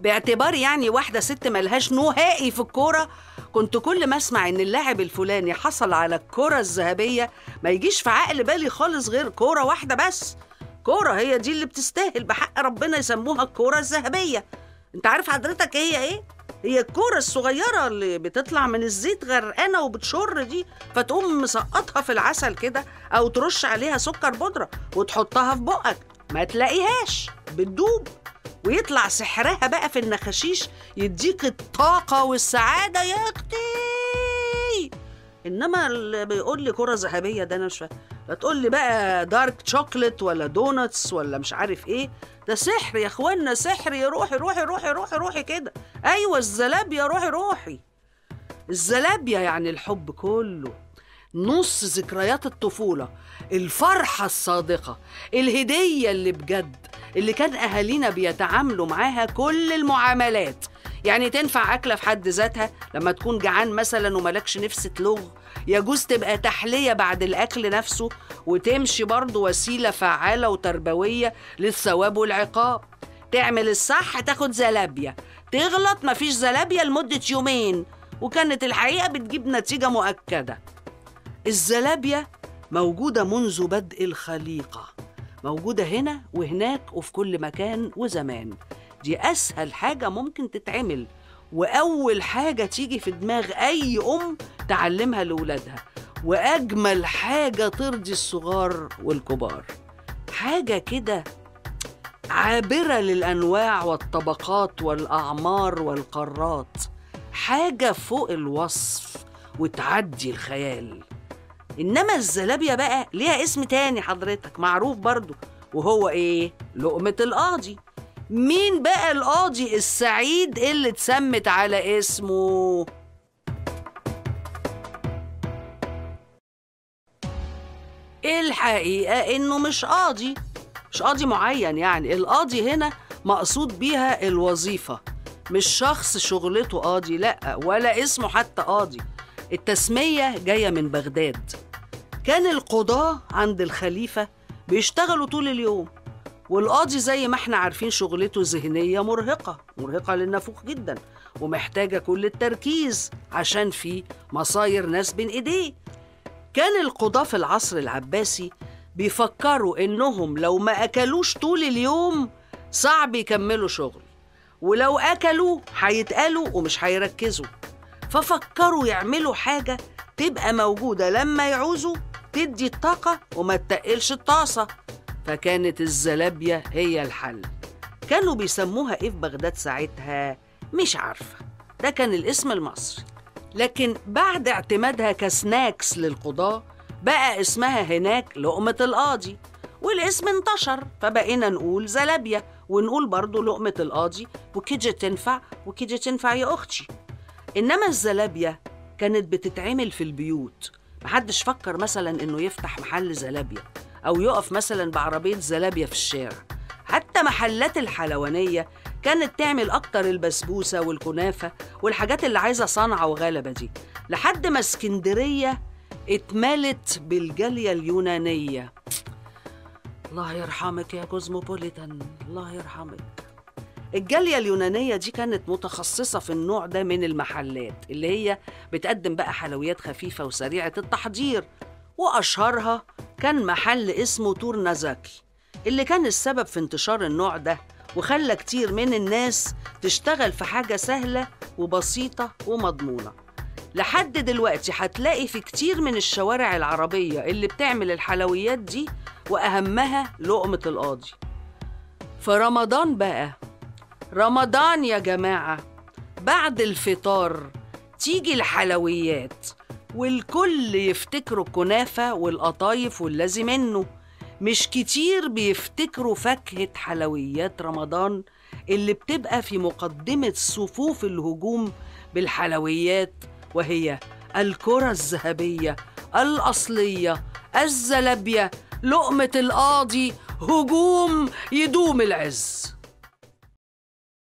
باعتباري يعني واحدة ست ملهاش نهائي في الكورة، كنت كل ما اسمع ان اللاعب الفلاني حصل على الكرة الذهبية ما يجيش في عقل بالي خالص غير كورة واحدة بس. كورة هي دي اللي بتستاهل بحق ربنا يسموها الكورة الذهبية. انت عارف حضرتك هي ايه؟ هي الكورة الصغيرة اللي بتطلع من الزيت غرقانة وبتشر دي، فتقوم مسقطها في العسل كده او ترش عليها سكر بودرة وتحطها في بقك، ما تلاقيهاش، بتدوب، ويطلع سحرها بقى في النخشيش يديك الطاقة والسعادة يا اختي. انما اللي بيقول لي كرة ذهبية ده انا مش فاهم، لا تقول لي بقى دارك شوكليت ولا دونتس ولا مش عارف ايه، ده سحر يا اخوانا، سحر، يا روحي روحي روحي روحي روحي كده. ايوه الزلابية، روحي روحي. الزلابية يعني الحب كله، نص ذكريات الطفولة، الفرحة الصادقة، الهدية اللي بجد، اللي كان أهالينا بيتعاملوا معاها كل المعاملات. يعني تنفع أكلة في حد ذاتها لما تكون جعان مثلا وملكش نفس تلغ، يجوز تبقى تحلية بعد الأكل نفسه، وتمشي برضه وسيلة فعالة وتربوية للثواب والعقاب. تعمل الصح تاخد زلابية، تغلط مفيش زلابية لمدة يومين، وكانت الحقيقة بتجيب نتيجة مؤكدة. الزلابية موجودة منذ بدء الخليقة، موجودة هنا وهناك وفي كل مكان وزمان. دي أسهل حاجة ممكن تتعمل، وأول حاجة تيجي في دماغ أي أم تعلمها لولادها، وأجمل حاجة ترضي الصغار والكبار. حاجة كده عابرة للأنواع والطبقات والأعمار والقارات، حاجة فوق الوصف وتعدي الخيال. إنما الزلابية بقى ليها اسم تاني حضرتك معروف برضو، وهو إيه؟ لقمة القاضي. مين بقى القاضي السعيد اللي اتسمت على اسمه؟ الحقيقة إنه مش قاضي معين، يعني القاضي هنا مقصود بيها الوظيفة، مش شخص شغلته قاضي، لأ، ولا اسمه حتى قاضي. التسمية جاية من بغداد. كان القضاة عند الخليفة بيشتغلوا طول اليوم، والقاضي زي ما احنا عارفين شغلته ذهنية مرهقة للنفوخ جدا، ومحتاجة كل التركيز عشان في مصاير ناس بين ايديه. كان القضاة في العصر العباسي بيفكروا انهم لو ما اكلوش طول اليوم صعب يكملوا شغل، ولو اكلوا هيتقالوا ومش هيركزوا، ففكروا يعملوا حاجة تبقى موجودة لما يعوزوا، تدي الطاقة وما تتقلش الطاسة، فكانت الزلابية هي الحل. كانوا بيسموها إيه في بغداد ساعتها؟ مش عارفة، ده كان الاسم المصري. لكن بعد اعتمادها كسناكس للقضاة بقى اسمها هناك لقمة القاضي، والاسم انتشر، فبقينا نقول زلابية، ونقول برضو لقمة القاضي، وكده تنفع وكده تنفع يا أختي. إنما الزلابية كانت بتتعمل في البيوت، محدش فكر مثلا إنه يفتح محل زلابية، أو يقف مثلا بعربية زلابية في الشارع. حتى محلات الحلوانية كانت تعمل أكتر البسبوسة والكنافة والحاجات اللي عايزة صنعة وغلبة دي، لحد ما اسكندرية اتملت بالجالية اليونانية. الله يرحمك يا كوزموبوليتان، الله يرحمك. الجالية اليونانية دي كانت متخصصة في النوع ده من المحلات، اللي هي بتقدم بقى حلويات خفيفة وسريعة التحضير، وأشهرها كان محل اسمه تورنازاكي، اللي كان السبب في انتشار النوع ده، وخلى كتير من الناس تشتغل في حاجة سهلة وبسيطة ومضمونة. لحد دلوقتي هتلاقي في كتير من الشوارع العربية اللي بتعمل الحلويات دي، وأهمها لقمة القاضي. في رمضان بقى، رمضان يا جماعة، بعد الفطار تيجي الحلويات، والكل يفتكروا الكنافة والقطايف واللازي منه، مش كتير بيفتكروا فاكهة حلويات رمضان اللي بتبقى في مقدمة صفوف الهجوم بالحلويات، وهي الكرة الذهبية الأصلية، الزلابية، لقمة القاضي، هجوم يدوم العز.